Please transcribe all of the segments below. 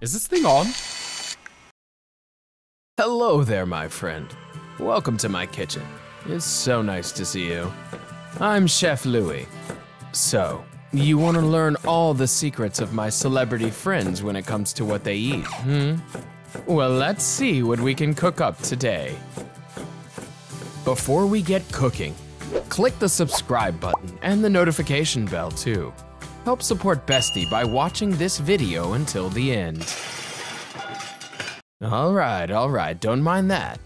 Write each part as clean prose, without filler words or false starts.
Is this thing on? Hello there, my friend. Welcome to my kitchen. It's so nice to see you. I'm Chef Louis. So, you want to learn all the secrets of my celebrity friends when it comes to what they eat, hmm? Well, let's see what we can cook up today. Before we get cooking, click the subscribe button and the notification bell too. Help support Bestie by watching this video until the end. All right, don't mind that.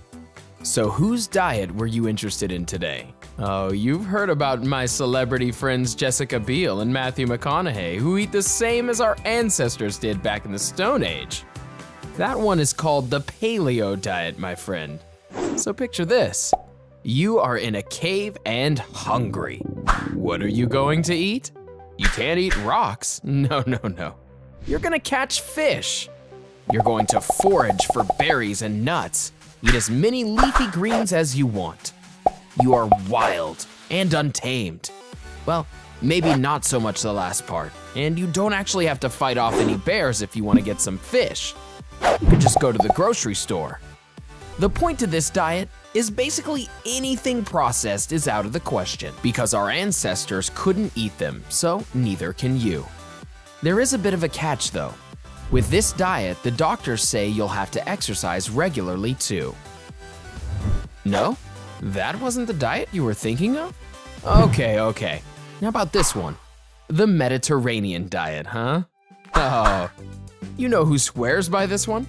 So whose diet were you interested in today? Oh, you've heard about my celebrity friends Jessica Biel and Matthew McConaughey, who eat the same as our ancestors did back in the Stone Age. That one is called the paleo diet, my friend. So picture this. You are in a cave and hungry. What are you going to eat? You can't eat rocks. No. You're gonna catch fish. You're going to forage for berries and nuts. Eat as many leafy greens as you want. You are wild and untamed. Well, maybe not so much the last part. And you don't actually have to fight off any bears if you want to get some fish. You can just go to the grocery store. The point to this diet is basically anything processed is out of the question because our ancestors couldn't eat them, so neither can you. There is a bit of a catch though. With this diet, the doctors say you'll have to exercise regularly too. No? That wasn't the diet you were thinking of? Okay. How about this one? The Mediterranean diet, huh? Oh, you know who swears by this one?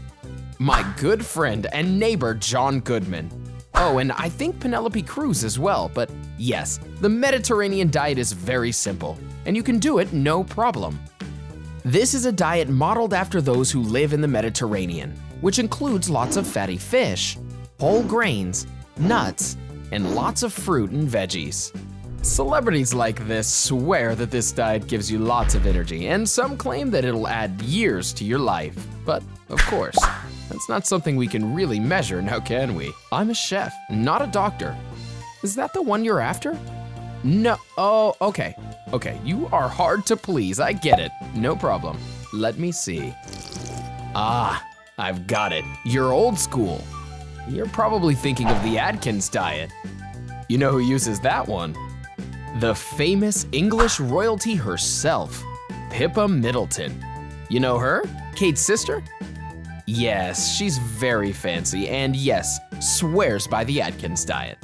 My good friend and neighbor, John Goodman. Oh, and I think Penelope Cruz as well, but yes, the Mediterranean diet is very simple, and you can do it no problem. This is a diet modeled after those who live in the Mediterranean, which includes lots of fatty fish, whole grains, nuts, and lots of fruit and veggies. Celebrities like this swear that this diet gives you lots of energy, and some claim that it'll add years to your life, but of course, that's not something we can really measure, now can we? I'm a chef, not a doctor. Is that the one you're after? No, oh, okay, you are hard to please, I get it, no problem. Let me see. Ah, I've got it, you're old school. You're probably thinking of the Atkins diet. You know who uses that one? The famous English royalty herself, Pippa Middleton. You know her? Kate's sister? Yes, she's very fancy and yes, swears by the Atkins diet.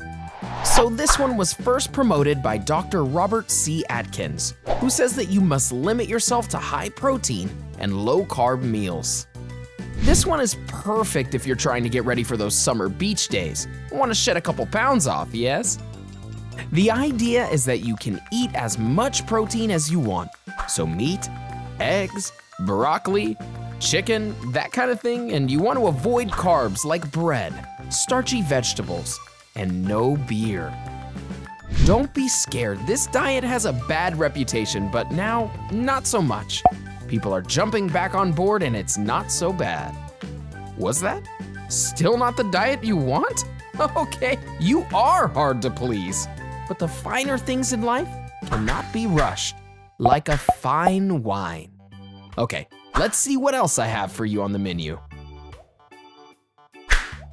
So this one was first promoted by Dr. Robert C. Atkins, who says that you must limit yourself to high protein and low carb meals. This one is perfect if you're trying to get ready for those summer beach days. You want to shed a couple pounds off, yes? The idea is that you can eat as much protein as you want. So meat, eggs, broccoli, chicken, that kind of thing, and you want to avoid carbs like bread, starchy vegetables, and no beer. Don't be scared, this diet has a bad reputation, but now, not so much. People are jumping back on board and it's not so bad. Was that still not the diet you want? Okay, you are hard to please. But the finer things in life cannot be rushed, like a fine wine. Okay, let's see what else I have for you on the menu.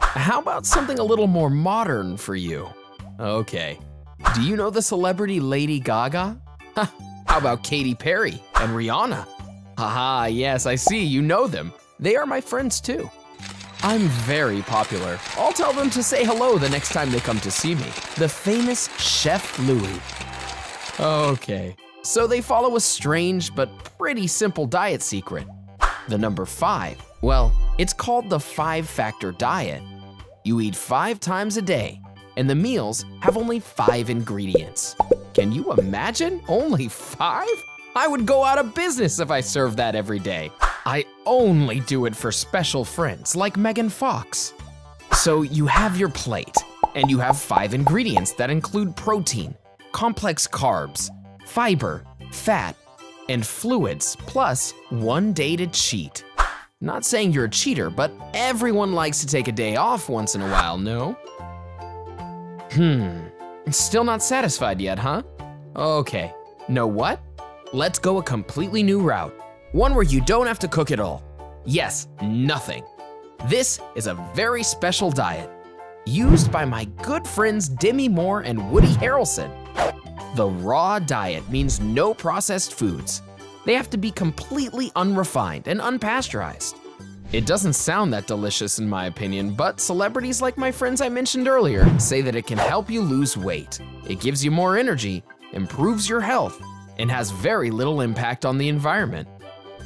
How about something a little more modern for you? Okay, do you know the celebrity Lady Gaga? How about Katy Perry and Rihanna? Haha, yes, I see, you know them. They are my friends too. I'm very popular. I'll tell them to say hello the next time they come to see me. The famous Chef Louis. Okay, so they follow a strange but pretty simple diet secret. The number 5, well, it's called the 5-factor diet. You eat 5 times a day, and the meals have only 5 ingredients. Can you imagine? Only 5? I would go out of business if I served that every day. I only do it for special friends like Megan Fox. So you have your plate, and you have 5 ingredients that include protein, complex carbs, fiber, fat, and fluids, plus 1 day to cheat. Not saying you're a cheater, but everyone likes to take a day off once in a while, no? Still not satisfied yet, huh? Okay, know what? Let's go a completely new route, one where you don't have to cook at all. Yes, nothing. This is a very special diet, used by my good friends Demi Moore and Woody Harrelson. The raw diet means no processed foods. They have to be completely unrefined and unpasteurized. It doesn't sound that delicious in my opinion, but celebrities like my friends I mentioned earlier say that it can help you lose weight. It gives you more energy, improves your health, and has very little impact on the environment.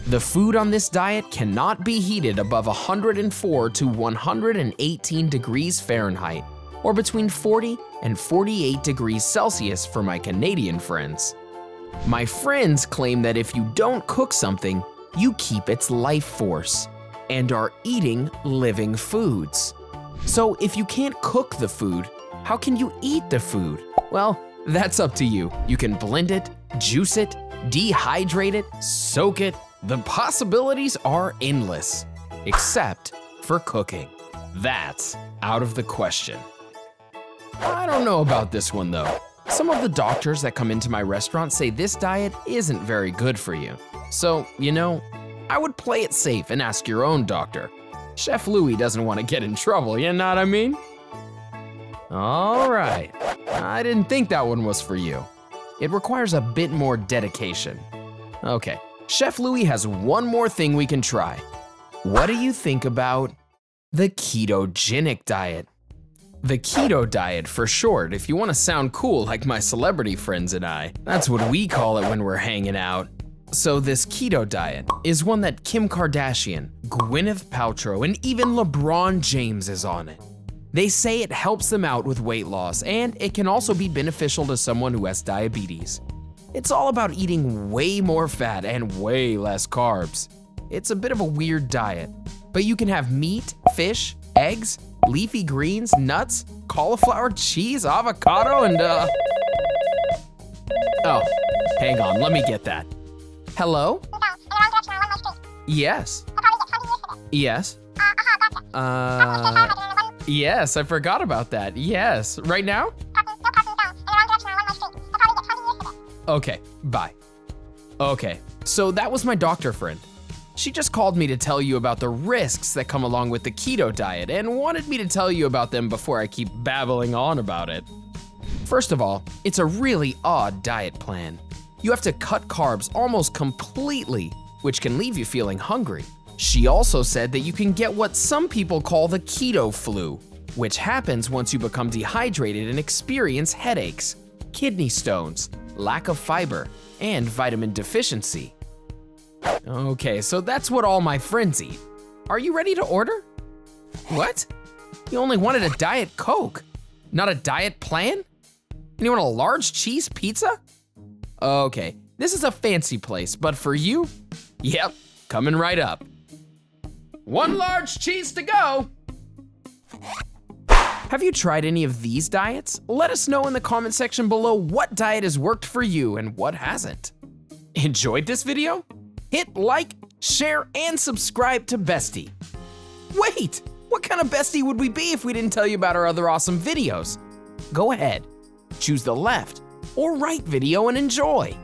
The food on this diet cannot be heated above 104 to 118 degrees Fahrenheit, or between 40 and 48 degrees Celsius for my Canadian friends. My friends claim that if you don't cook something, you keep its life force and are eating living foods. So if you can't cook the food, how can you eat the food? Well, that's up to you. You can blend it, juice it, dehydrate it, soak it. The possibilities are endless, except for cooking. That's out of the question. I don't know about this one though. Some of the doctors that come into my restaurant say this diet isn't very good for you. So, you know, I would play it safe and ask your own doctor. Chef Louis doesn't want to get in trouble, you know what I mean? All right, I didn't think that one was for you. It requires a bit more dedication. Okay, Chef Louis has one more thing we can try. What do you think about the ketogenic diet? The keto diet for short, if you want to sound cool like my celebrity friends and I. That's what we call it when we're hanging out. So this keto diet is one that Kim Kardashian, Gwyneth Paltrow, and even LeBron James is on it. They say it helps them out with weight loss, and it can also be beneficial to someone who has diabetes. It's all about eating way more fat and way less carbs. It's a bit of a weird diet, but you can have meat, fish, eggs, leafy greens, nuts, cauliflower, cheese, avocado, and oh, hang on, let me get that. Hello? Yes. Yes. Yes, I forgot about that. Yes, right now? Okay, bye. Okay, so that was my doctor friend. She just called me to tell you about the risks that come along with the keto diet and wanted me to tell you about them before I keep babbling on about it. First of all, it's a really odd diet plan. You have to cut carbs almost completely, which can leave you feeling hungry. She also said that you can get what some people call the keto flu, which happens once you become dehydrated and experience headaches, kidney stones, lack of fiber, and vitamin deficiency. Okay, so that's what all my friends eat. Are you ready to order? What? You only wanted a Diet Coke, not a diet plan? And you want a large cheese pizza? Okay, this is a fancy place, but for you? Yep, coming right up. One large cheese to go. Have you tried any of these diets? Let us know in the comment section below what diet has worked for you and what hasn't. Enjoyed this video? Hit like, share, and subscribe to Bestie. Wait, what kind of Bestie would we be if we didn't tell you about our other awesome videos? Go ahead, choose the left or right video and enjoy.